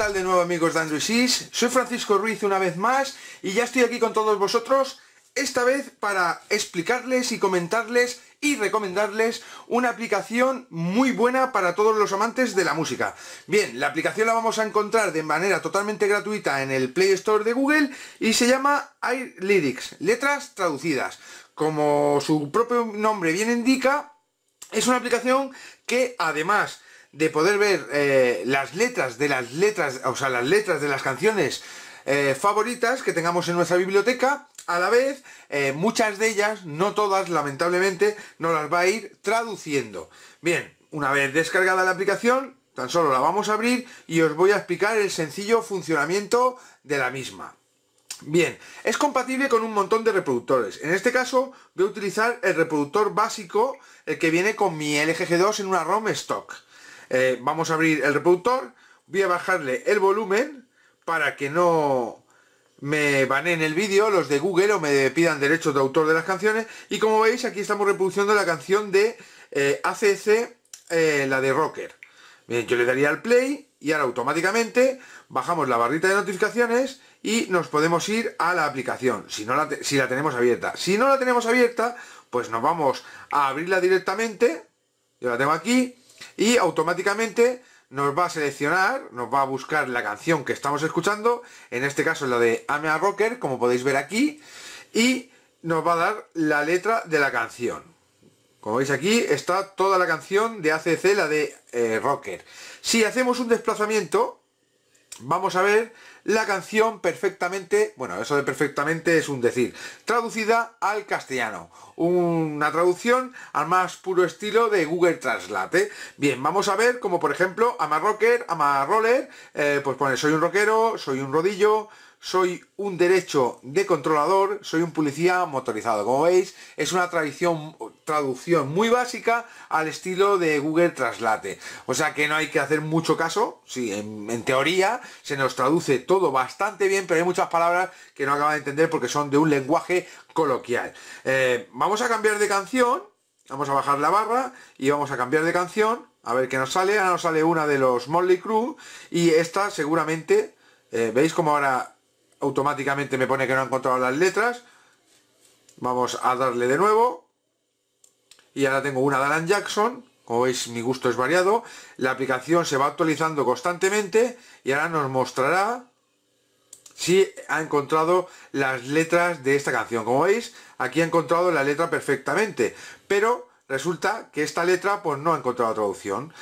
tal de nuevo, amigos de Androidsis? Soy Francisco Ruiz una vez más y ya estoy aquí con todos vosotros, esta vez para explicarles y comentarles y recomendarles una aplicación muy buena para todos los amantes de la música. Bien, la aplicación la vamos a encontrar de manera totalmente gratuita en el Play Store de Google y se llama AirLyrics, letras traducidas. Como su propio nombre bien indica, es una aplicación que además de poder ver las letras de las canciones favoritas que tengamos en nuestra biblioteca, a la vez muchas de ellas, no todas lamentablemente, nos las va a ir traduciendo. Bien, una vez descargada la aplicación, tan solo la vamos a abrir y os voy a explicar el sencillo funcionamiento de la misma. Bien, es compatible con un montón de reproductores. En este caso voy a utilizar el reproductor básico, el que viene con mi LG G2 en una ROM stock. Vamos a abrir el reproductor, voy a bajarle el volumen para que no me baneen el vídeo los de Google o me pidan derechos de autor de las canciones. Y como veis, aquí estamos reproduciendo la canción de ACC, la de Rocker. Bien, yo le daría al play y ahora automáticamente bajamos la barrita de notificaciones y nos podemos ir a la aplicación si la tenemos abierta. Si no la tenemos abierta, pues nos vamos a abrirla directamente. Yo la tengo aquí y automáticamente nos va a seleccionar, nos va a buscar la canción que estamos escuchando, en este caso la de Ame a Rocker, como podéis ver aquí, y nos va a dar la letra de la canción. Como veis, aquí está toda la canción de ACC, la de Rocker. Si hacemos un desplazamiento, vamos a ver la canción perfectamente, bueno, eso de perfectamente es un decir, traducida al castellano. Una traducción al más puro estilo de Google Translate. Bien, vamos a ver como por ejemplo, ama rocker, ama roller, pues pone soy un rockero, soy un rodillo, soy un derecho de controlador, soy un policía motorizado. Como veis, es una traducción muy básica al estilo de Google Translate. O sea que no hay que hacer mucho caso. Sí, en teoría se nos traduce todo bastante bien, pero hay muchas palabras que no acabo de entender porque son de un lenguaje coloquial. Vamos a cambiar de canción. Vamos a bajar la barra y vamos a cambiar de canción. A ver qué nos sale. Ahora nos sale una de los Mötley Crüe y esta seguramente, veis como ahora automáticamente me pone que no ha encontrado las letras. Vamos a darle de nuevo. Y ahora tengo una de Alan Jackson. Como veis, mi gusto es variado. La aplicación se va actualizando constantemente. Y ahora nos mostrará si ha encontrado las letras de esta canción. Como veis, aquí ha encontrado la letra perfectamente. Pero resulta que esta letra pues no ha encontrado traducción.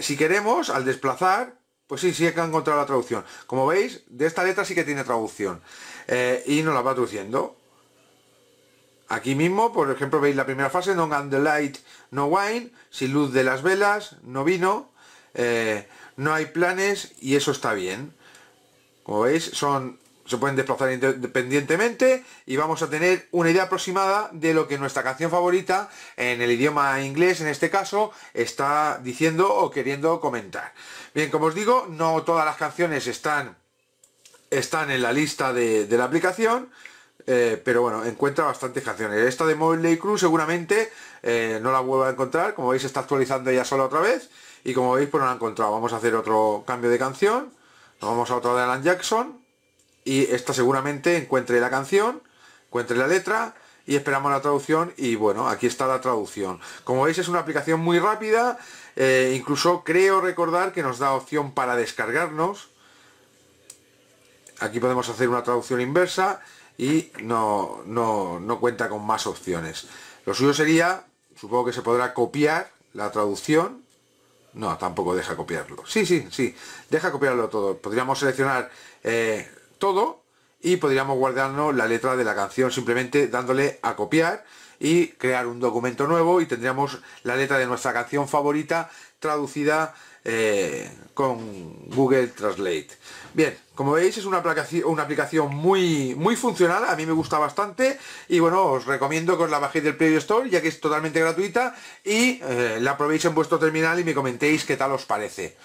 Si queremos, al desplazar, pues sí, sí que ha encontrado la traducción. Como veis, de esta letra sí que tiene traducción. Y nos la va traduciendo. Aquí mismo, por ejemplo, veis la primera frase. No and the light, no wine. Sin luz de las velas, no vino. No hay planes y eso está bien. Como veis, se pueden desplazar independientemente y vamos a tener una idea aproximada de lo que nuestra canción favorita, en el idioma inglés en este caso, está diciendo o queriendo comentar. Bien, como os digo, no todas las canciones están en la lista de la aplicación, pero bueno, encuentra bastantes canciones. Esta de Mötley Crüe seguramente no la vuelva a encontrar. Como veis, se está actualizando ella sola otra vez y como veis, pues no la ha encontrado. Vamos a hacer otro cambio de canción, nos vamos a otra de Alan Jackson y esta seguramente encuentre la canción, encuentre la letra y esperamos la traducción. Y bueno, aquí está la traducción. Como veis, es una aplicación muy rápida. Incluso creo recordar que nos da opción para descargarnos. Aquí podemos hacer una traducción inversa y no cuenta con más opciones. Lo suyo sería, supongo que se podrá copiar la traducción. No, tampoco deja copiarlo. Sí, deja copiarlo todo. Podríamos seleccionar todo y podríamos guardarnos la letra de la canción simplemente dándole a copiar y crear un documento nuevo y tendríamos la letra de nuestra canción favorita traducida con Google Translate. Bien, como veis, es una aplicación muy funcional, a mí me gusta bastante y bueno, os recomiendo que os la bajéis del Play Store ya que es totalmente gratuita y la probéis en vuestro terminal y me comentéis qué tal os parece.